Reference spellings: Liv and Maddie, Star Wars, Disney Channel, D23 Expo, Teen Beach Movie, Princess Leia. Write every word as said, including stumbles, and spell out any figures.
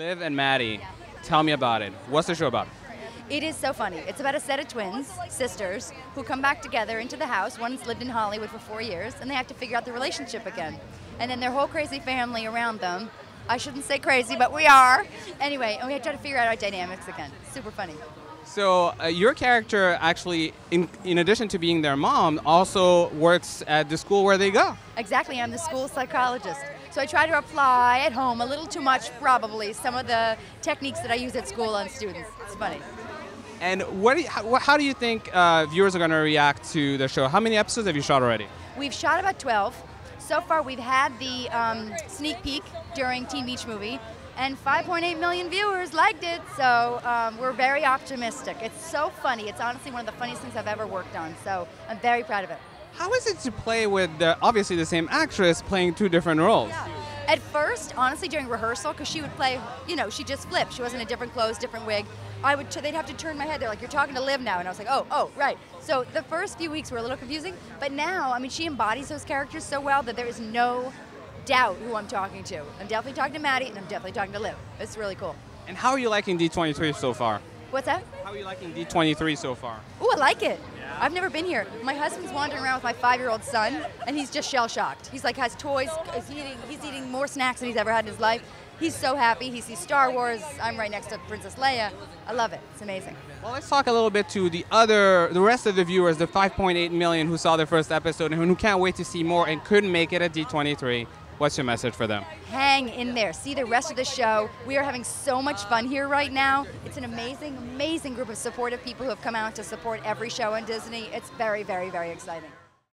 Liv and Maddie, tell me about it. What's the show about? It is so funny. It's about a set of twins, sisters, who come back together into the house. One's lived in Hollywood for four years, and they have to figure out their relationship again. And then their whole crazy family around them. I shouldn't say crazy, but we are. Anyway, and we have to try to figure out our dynamics again. Super funny. So uh, your character actually, in, in addition to being their mom, also works at the school where they go. Exactly. I'm the school psychologist. So I try to apply at home, a little too much probably, some of the techniques that I use at school on students. It's funny. And what do you, how, how do you think uh, viewers are going to react to the show? How many episodes have you shot already? We've shot about twelve. So far we've had the um, sneak peek during Teen Beach Movie. And five point eight million viewers liked it, so um, we're very optimistic. It's so funny. It's honestly one of the funniest things I've ever worked on, so I'm very proud of it. How is it to play with, the, obviously, the same actress playing two different roles? Yeah. At first, honestly, during rehearsal, because she would play, you know, she just flipped. She wasn't in different clothes, different wig. I would, they'd have to turn my head. They're like, you're talking to Liv now. And I was like, oh, oh, right. So the first few weeks were a little confusing, but now, I mean, she embodies those characters so well that there is no doubt who I'm talking to. I'm definitely talking to Maddie, and I'm definitely talking to Liv. It's really cool. And how are you liking D twenty-three so far? What's that? How are you liking D twenty-three so far? Ooh, I like it. Yeah. I've never been here. My husband's wandering around with my five-year-old son, and he's just shell-shocked. He's like, has toys. He's eating, he's eating more snacks than he's ever had in his life. He's so happy. He sees Star Wars. I'm right next to Princess Leia. I love it. It's amazing. Well, let's talk a little bit to the other, the rest of the viewers, the five point eight million who saw the first episode and who can't wait to see more and couldn't make it at D twenty-three. What's your message for them? Hang in there. See the rest of the show. We are having so much fun here right now. It's an amazing, amazing group of supportive people who have come out to support every show on Disney. It's very, very, very exciting.